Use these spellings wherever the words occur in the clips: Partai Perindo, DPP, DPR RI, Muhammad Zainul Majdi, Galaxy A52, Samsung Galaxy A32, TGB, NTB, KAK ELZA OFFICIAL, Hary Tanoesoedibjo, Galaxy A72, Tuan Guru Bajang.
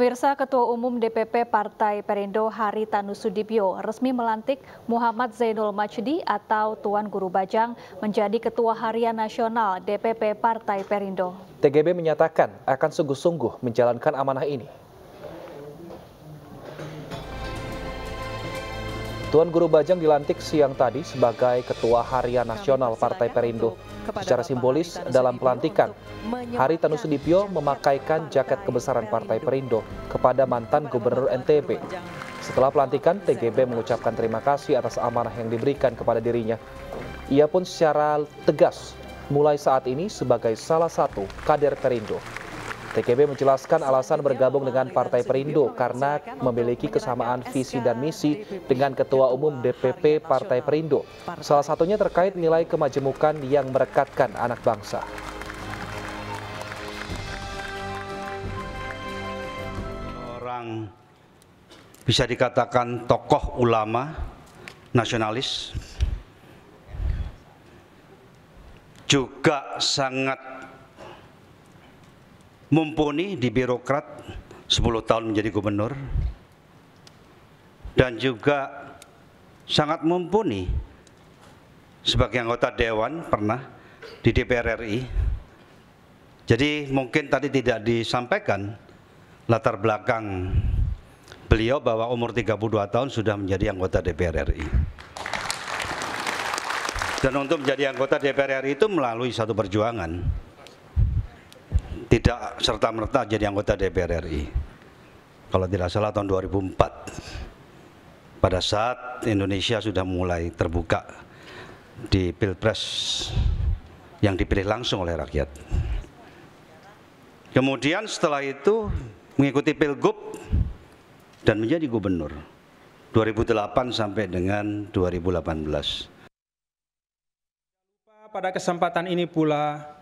Pemirsa, Ketua Umum DPP Partai Perindo Hary Tanoesoedibjo resmi melantik Muhammad Zainul Majdi atau Tuan Guru Bajang menjadi Ketua Harian Nasional DPP Partai Perindo. TGB menyatakan akan sungguh-sungguh menjalankan amanah ini. Tuan Guru Bajang dilantik siang tadi sebagai Ketua Harian Nasional Partai Perindo. Secara simbolis dalam pelantikan, Hary Tanoesoedibjo memakaikan jaket kebesaran Partai Perindo kepada mantan Gubernur NTB. Setelah pelantikan, TGB mengucapkan terima kasih atas amanah yang diberikan kepada dirinya. Ia pun secara tegas mulai saat ini sebagai salah satu kader Perindo. TGB menjelaskan alasan bergabung dengan Partai Perindo karena memiliki kesamaan visi dan misi dengan Ketua Umum DPP Partai Perindo. Salah satunya terkait nilai kemajemukan yang merekatkan anak bangsa. Orang bisa dikatakan tokoh ulama nasionalis, juga sangat mumpuni di birokrat, 10 tahun menjadi gubernur, dan juga sangat mumpuni sebagai anggota dewan pernah di DPR RI. Jadi mungkin tadi tidak disampaikan latar belakang beliau bahwa umur 32 tahun sudah menjadi anggota DPR RI. Dan untuk menjadi anggota DPR RI itu melalui satu perjuangan. Tidak serta-merta jadi anggota DPR RI. Kalau tidak salah tahun 2004. Pada saat Indonesia sudah mulai terbuka di Pilpres yang dipilih langsung oleh rakyat. Kemudian setelah itu mengikuti Pilgub dan menjadi gubernur 2008 sampai dengan 2018. Pada kesempatan ini pula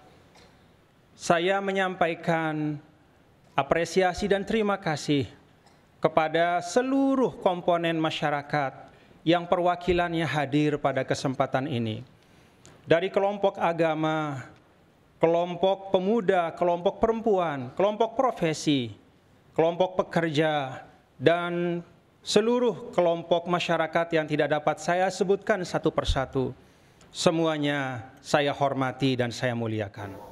saya menyampaikan apresiasi dan terima kasih kepada seluruh komponen masyarakat yang perwakilannya hadir pada kesempatan ini. Dari kelompok agama, kelompok pemuda, kelompok perempuan, kelompok profesi, kelompok pekerja, dan seluruh kelompok masyarakat yang tidak dapat saya sebutkan satu persatu. Semuanya saya hormati dan saya muliakan.